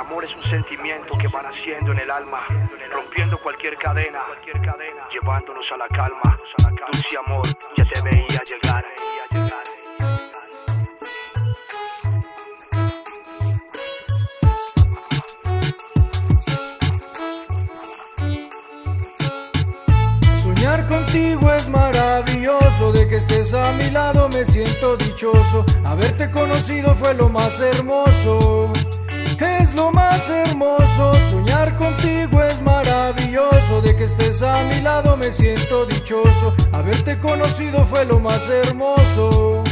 amor es un sentimiento que va naciendo en el alma, rompiendo cualquier cadena, llevándonos a la calma. Dulce amor, ya te veía llegar. Soñar contigo es maravilloso, de que estés a mi lado me siento dichoso. Haberte conocido fue lo más hermoso, es lo más hermoso. Soñar contigo es maravilloso, de que estés a mi lado me siento dichoso. Haberte conocido fue lo más hermoso,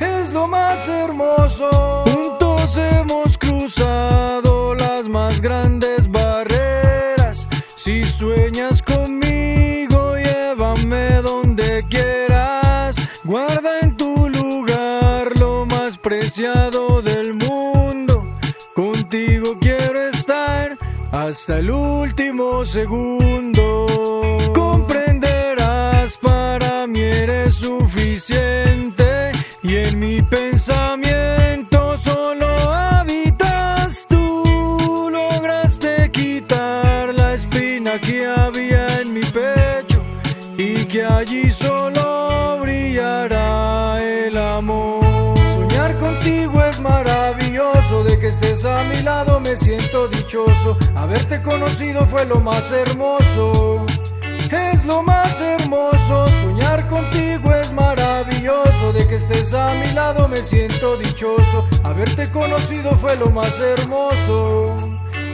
es lo más hermoso. Juntos hemos cruzado las más grandes barreras. Si sueñas conmigo, llévame donde quieras. Guarda en tu lugar lo más preciado del mundo. Contigo quiero estar hasta el último segundo. Comprenderás, para mí eres suficiente, y en mi pensamiento solo habitas tú. Lograste quitar la espina que había en mi pecho, y que allí solo brillará el amor. Soñar contigo es maravilloso, de que estés a mi lado me siento dichoso. Haberte conocido fue lo más hermoso, es lo más hermoso. Soñar contigo es maravilloso, de que estés a mi lado me siento dichoso. Haberte conocido fue lo más hermoso,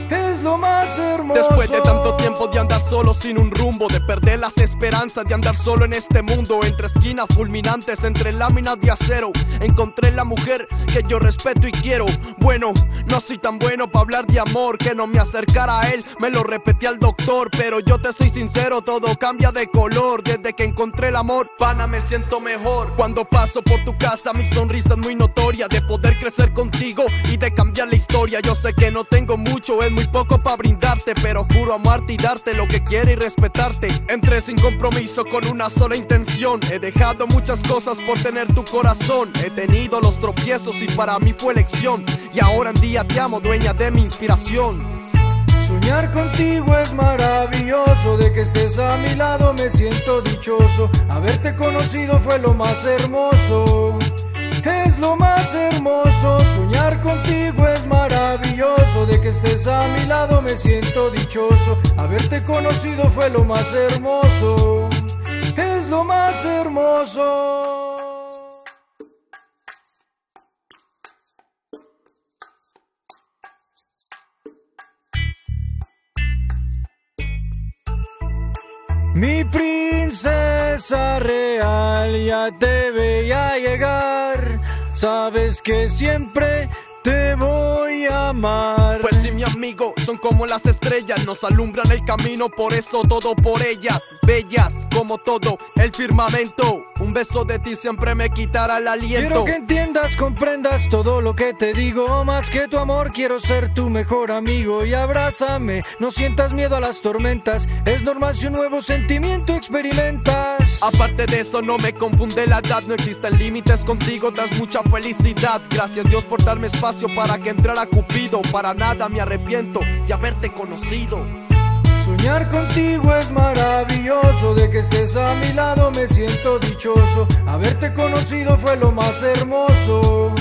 es lo más hermoso. Después de tanto tiempo de andar solo sin un rumbo, de perder las esperanzas, de andar solo en este mundo, entre esquinas fulminantes, entre láminas de acero, encontré la mujer que yo respeto y quiero. Bueno, no soy tan bueno para hablar de amor, que no me acercara a él, me lo repetí al doctor. Pero yo te soy sincero, todo cambia de color desde que encontré el amor. Pana, me siento mejor cuando paso por tu casa, mi sonrisa es muy notoria, de poder crecer contigo y de cambiar la historia. Yo sé que no tengo mucho, es muy poco para brindarte, pero juro amarte y darte lo que quiero y respetarte. Entré sin compromiso con una sola intención, he dejado muchas cosas por tener tu corazón. He tenido los tropiezos y para mí fue elección, y ahora en día te amo, dueña de mi inspiración. Soñar contigo es maravilloso, de que estés a mi lado me siento dichoso. Haberte conocido fue lo más hermoso, es lo más hermoso. Soñar contigo es maravilloso, de que estés a mi lado me siento dichoso. Haberte conocido fue lo más hermoso, es lo más hermoso. Mi princesa real, ya te veía llegar, sabes que siempre te voy a amar. Pues sí, mi amigo, son como las estrellas, nos alumbran el camino, por eso todo por ellas, bellas como todo el firmamento. Un beso de ti siempre me quitará el aliento. Quiero que entiendas, comprendas todo lo que te digo. Más que tu amor, quiero ser tu mejor amigo. Y abrázame, no sientas miedo a las tormentas, es normal si un nuevo sentimiento experimentas. Aparte de eso, no me confunde la edad, no existen límites contigo, das mucha felicidad. Gracias a Dios por darme espacio para que entrara Cupido, para nada me arrepiento de haberte conocido. Soñar contigo es maravilloso, de que estés a mi lado me siento dichoso. Haberte conocido fue lo más hermoso,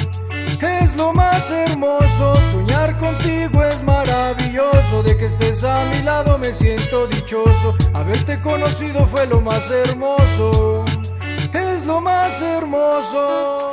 es lo más hermoso. Soñar contigo es maravilloso, de que estés a mi lado me siento dichoso. Haberte conocido fue lo más hermoso, es lo más hermoso.